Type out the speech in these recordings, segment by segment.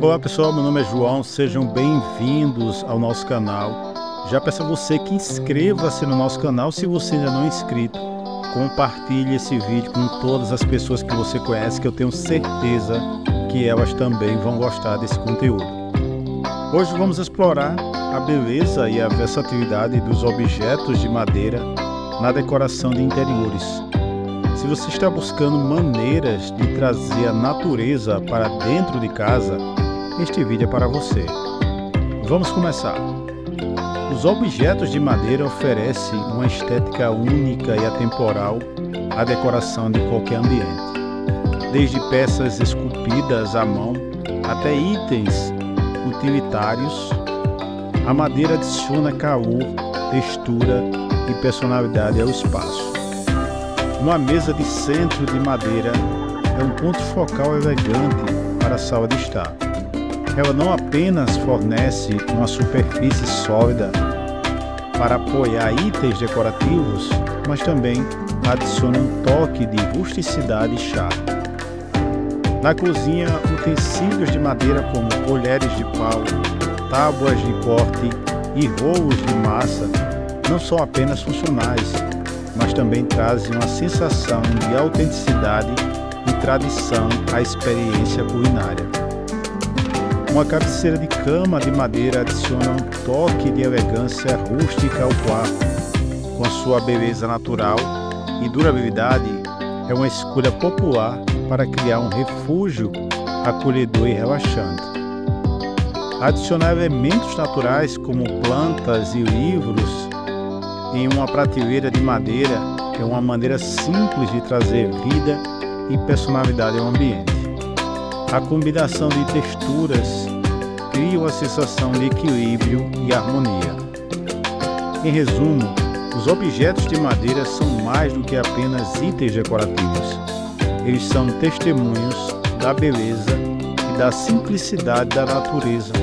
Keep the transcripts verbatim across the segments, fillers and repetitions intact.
Olá pessoal, meu nome é João, sejam bem-vindos ao nosso canal. Já peço a você que inscreva-se no nosso canal se você ainda não é inscrito. Compartilhe esse vídeo com todas as pessoas que você conhece, que eu tenho certeza que elas também vão gostar desse conteúdo. Hoje vamos explorar a beleza e a versatilidade dos objetos de madeira na decoração de interiores. Se você está buscando maneiras de trazer a natureza para dentro de casa, este vídeo é para você. Vamos começar! Os objetos de madeira oferecem uma estética única e atemporal à decoração de qualquer ambiente. Desde peças esculpidas à mão até itens utilitários, a madeira adiciona calor, textura e personalidade ao espaço. Uma mesa de centro de madeira é um ponto focal elegante para a sala de estar. Ela não apenas fornece uma superfície sólida para apoiar itens decorativos, mas também adiciona um toque de rusticidade e charme. Na cozinha, utensílios de madeira como colheres de pau, tábuas de corte e rolos de massa não são apenas funcionais, mas também trazem uma sensação de autenticidade e tradição à experiência culinária. Uma cabeceira de cama de madeira adiciona um toque de elegância rústica ao quarto. Com a sua beleza natural e durabilidade, é uma escolha popular para criar um refúgio acolhedor e relaxante. Adicionar elementos naturais como plantas e livros em uma prateleira de madeira é uma maneira simples de trazer vida e personalidade ao ambiente. A combinação de texturas cria uma sensação de equilíbrio e harmonia. Em resumo, os objetos de madeira são mais do que apenas itens decorativos. Eles são testemunhos da beleza e da simplicidade da natureza,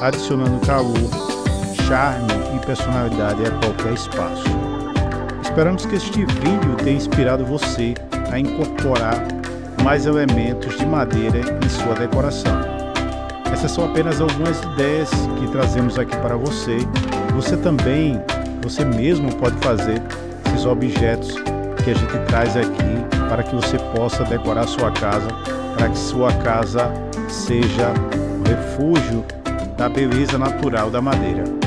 adicionando calor, charme e personalidade a qualquer espaço. Esperamos que este vídeo tenha inspirado você a incorporar mais elementos de madeira em sua decoração. Essas são apenas algumas ideias que trazemos aqui para você. Você também, você mesmo pode fazer esses objetos que a gente traz aqui para que você possa decorar a sua casa, para que sua casa seja um refúgio da beleza natural da madeira.